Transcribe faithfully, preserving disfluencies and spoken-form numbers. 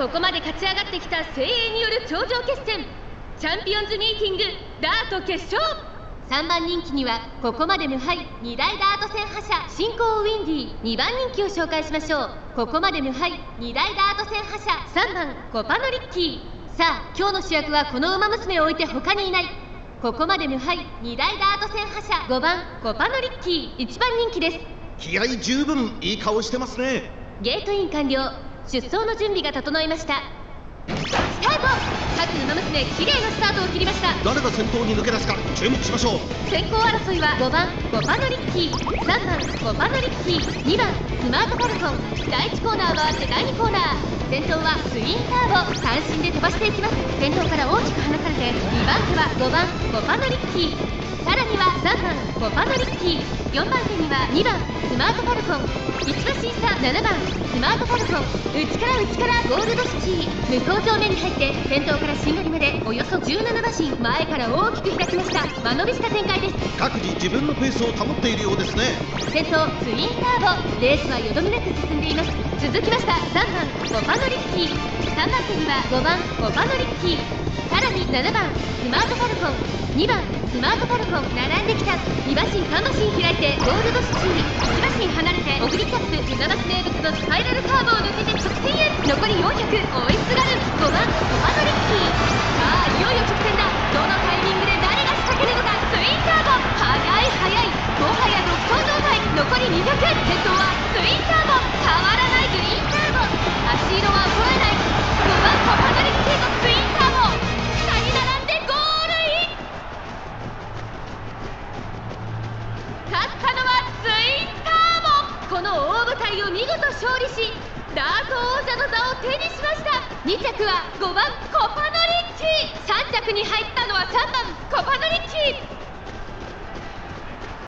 ここまで勝ち上がってきた精鋭による頂上決戦、チャンピオンズミーティングダート決勝。さんばん人気にはここまで無敗に大ダート戦覇者新興ウィンディー、にばん人気を紹介しましょう。ここまで無敗に大ダート戦覇者さんばんコパノリッキー。さあ今日の主役はこの馬娘を置いて他にいない。ここまで無敗に大ダート戦覇者ごばんコパノリッキー、いちばん人気です。気合十分、いい顔してますね。ゲートイン完了、出走の準備が整いました。スタート。各馬娘綺麗なスタートを切りました。誰が先頭に抜け出すか注目しましょう。先行争いはごばんコパノリッキー、さんばんコパノリッキー、にばんスマートファルコン。だいいちコーナー回ってだいにコーナー、先頭はツインターボ、三振で飛ばしていきます。先頭から大きく離されてにばん手はごばんコパノリッキー、さらにはさんばんコパノリッキー、よんばん手にはにばんスマートファルコン、いち馬身差ななばんスマートファルコン。内から内からゴールドシティ、向こう正面に入って先頭からしんがりまでおよそじゅうななばしん、前から大きく開きました。間延びした展開です。各自自分のペースを保っているようですね。先頭ツインターボ、レースはよどみなく進んでいます。続きましたさんばんコパノリッキー、さんばん手にはごばんコパノリッキー、さらにななばんスマートファルコン、にばんスマートファルコン。並んできたにばしんさんばしん開いてゴールドシティ、いちばしん離れてオグリキャップ、船橋名物のスパイラルカーボを抜けて直線へ。残りよんひゃく追いすがるごばんコパノリッキー。さあいよいよ直線だ。どのタイミングで誰が仕掛けるのか。ツインターボ、速い速い、もはや独走状態。残りにひゃく、先頭はツインターボ、変わらないグリーンターボ、足色は覚えないごばんコパノリッキーのツインターボ、下に並んでゴールイン。勝ったのはツインターボ。この大舞台を見事勝利しダート王者の座を手にしました。に着はごばんコパノリッキー、さん着に入ったのはさんばんコパノリッキー。